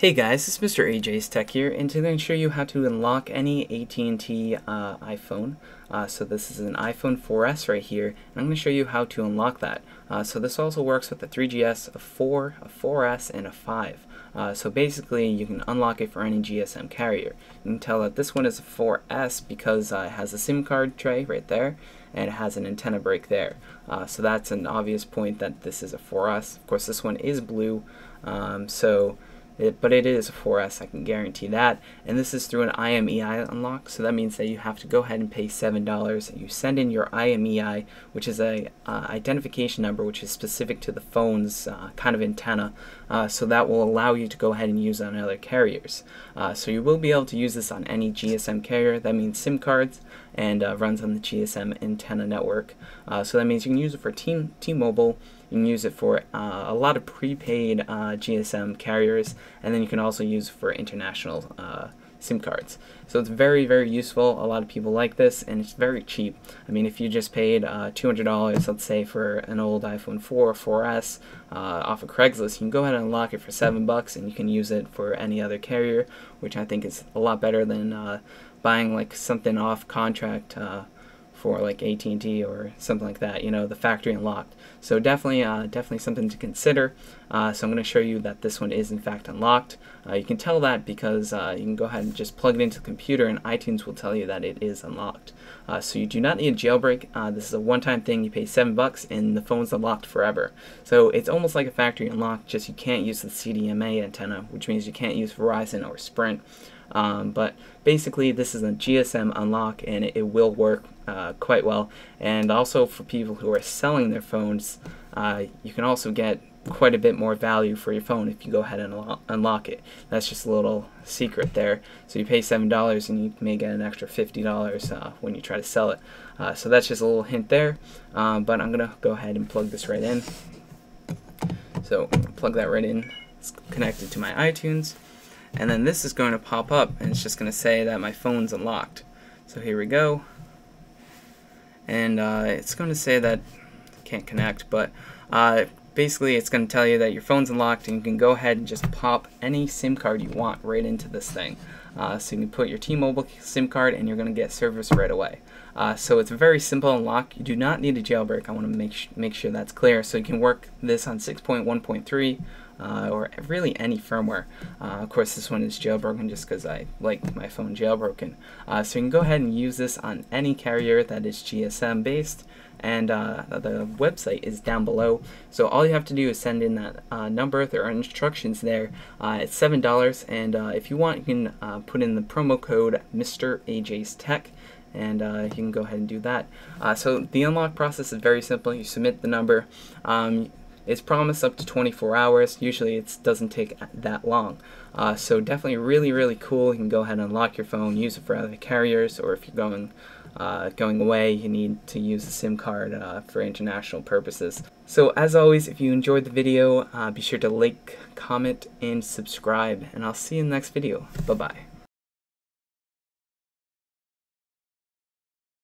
Hey guys, it's Mr. AJ's Tech here, and today I'm going to show you how to unlock any AT&T iPhone. So this is an iPhone 4S right here, and I'm going to show you how to unlock that. So this also works with the 3GS, a 4, a 4S, and a 5. So basically, you can unlock it for any GSM carrier. You can tell that this one is a 4S because it has a SIM card tray right there, and it has an antenna break there. So that's an obvious point that this is a 4S. Of course, this one is blue, but it is a 4S, I can guarantee that. And this is through an IMEI unlock, so that means that you have to go ahead and pay $7. You send in your IMEI, which is a identification number, which is specific to the phone's kind of antenna. So that will allow you to go ahead and use on other carriers. So you will be able to use this on any GSM carrier. That means SIM cards and runs on the GSM antenna network. So that means you can use it for T-Mobile. You can use it for a lot of prepaid GSM carriers, and then you can also use it for international SIM cards. So it's very, very useful. A lot of people like this, and it's very cheap. I mean, if you just paid $200, let's say, for an old iPhone 4 or 4S off of Craigslist, you can go ahead and unlock it for $7, and you can use it for any other carrier, which I think is a lot better than buying like something off contract for like AT&T or something like that, you know, the factory unlocked. So definitely, definitely something to consider. So I'm going to show you that this one is in fact unlocked. You can tell that because you can go ahead and just plug it into the computer, and iTunes will tell you that it is unlocked. So you do not need a jailbreak. This is a one-time thing. You pay $7, and the phone's unlocked forever. So it's almost like a factory unlock, just you can't use the CDMA antenna, which means you can't use Verizon or Sprint. But basically, this is a GSM unlock, and it will work quite well. And also for people who are selling their phones, you can also get quite a bit more value for your phone if you go ahead and unlock it. That's just a little secret there. So you pay $7, and you may get an extra $50 when you try to sell it. So that's just a little hint there. But I'm gonna go ahead and plug this right in. So plug that right in. It's connected to my iTunes. And then this is going to pop up, and it's just going to say that my phone's unlocked. So here we go. And it's going to say that I can't connect, but basically it's going to tell you that your phone's unlocked, and you can go ahead and just pop any SIM card you want right into this thing. So you can put your T-Mobile SIM card, and you're going to get service right away. So it's a very simple unlock. You do not need a jailbreak. I want to make sure that's clear. So you can work this on 6.1.3. Or really any firmware. Of course, this one is jailbroken just because I like my phone jailbroken. So you can go ahead and use this on any carrier that is GSM based, and the website is down below. So all you have to do is send in that number. There are instructions there. It's $7, and if you want, you can put in the promo code Mr. AJ's Tech, and you can go ahead and do that. So the unlock process is very simple. You submit the number. It's promised up to 24 hours. Usually it doesn't take that long. So definitely really, really cool. You can go ahead and unlock your phone, use it for other carriers, or if you're going away, you need to use a SIM card for international purposes. So as always, if you enjoyed the video, be sure to like, comment, and subscribe. And I'll see you in the next video. Bye-bye.